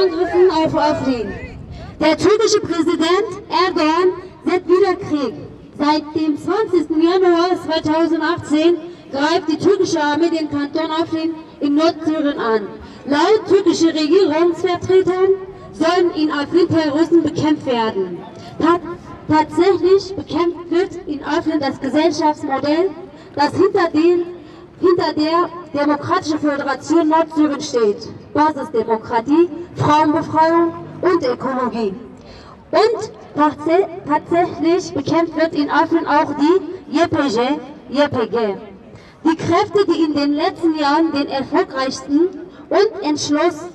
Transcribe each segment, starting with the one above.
Angriffen auf Afrin. Der türkische Präsident Erdogan setzt wieder Krieg. Seit dem 20. Januar 2018 greift die türkische Armee den Kanton Afrin in Nordsyrien an. Laut türkischen Regierungsvertretern sollen in Afrin Terroristen bekämpft werden. Tatsächlich bekämpft wird in Afrin das Gesellschaftsmodell, das hinter der Demokratischen Föderation Nordsyrien steht. Basisdemokratie, Frauenbefreiung und Ökologie. Und tatsächlich bekämpft wird in Afrin auch die YPG. Die Kräfte, die in den letzten Jahren den erfolgreichsten und entschlossensten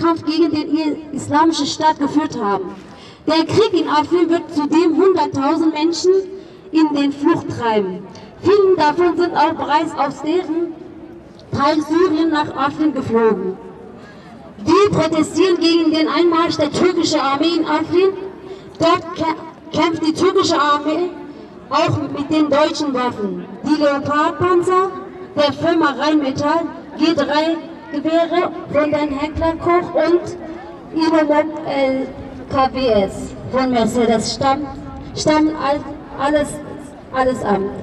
Kampf gegen den Islamischen Staat geführt haben. Der Krieg in Afrin wird zudem 100.000 Menschen in den Flucht treiben. Viele davon sind auch bereits aus deren Teil Syrien nach Afrin geflogen. Die protestieren gegen den Einmarsch der türkischen Armee in Afrin. Dort kämpft die türkische Armee auch mit den deutschen Waffen. Die Leopardpanzer der Firma Rheinmetall, G3-Gewehre von den Händler Koch und KWS von Mercedes stammen alles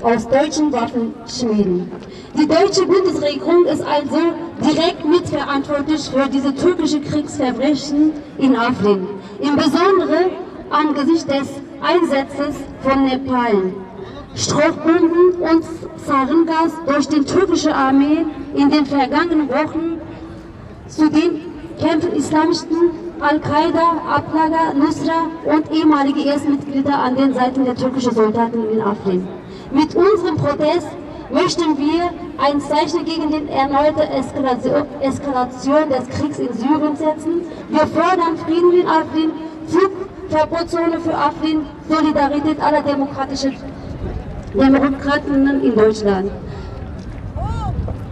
aus deutschen Waffenschmieden. Die deutsche Bundesregierung ist also direkt mitverantwortlich für diese türkischen Kriegsverbrechen in Afrin, im Besonderen angesichts des Einsatzes von Nepal, Strohbomben und Saringas durch die türkische Armee in den vergangenen Wochen. Zudem kämpfen islamisten Al-Qaida, Ablager, Nusra und ehemalige IS-Mitglieder an den Seiten der türkischen Soldaten in Afrin. Mit unserem Protest möchten wir ein Zeichen gegen die erneute Eskalation des Kriegs in Syrien setzen. Wir fordern Frieden in Afrin, Flugverbotszone für Afrin, Solidarität aller Demokratinnen in Deutschland.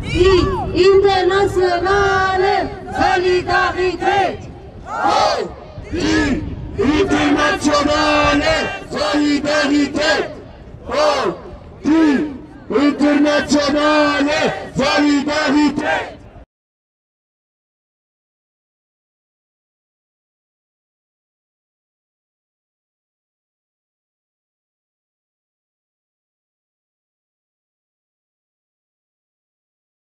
Die internationale Solidarität! Auf die internationale Solidarität! Auf die internationale Solidarität!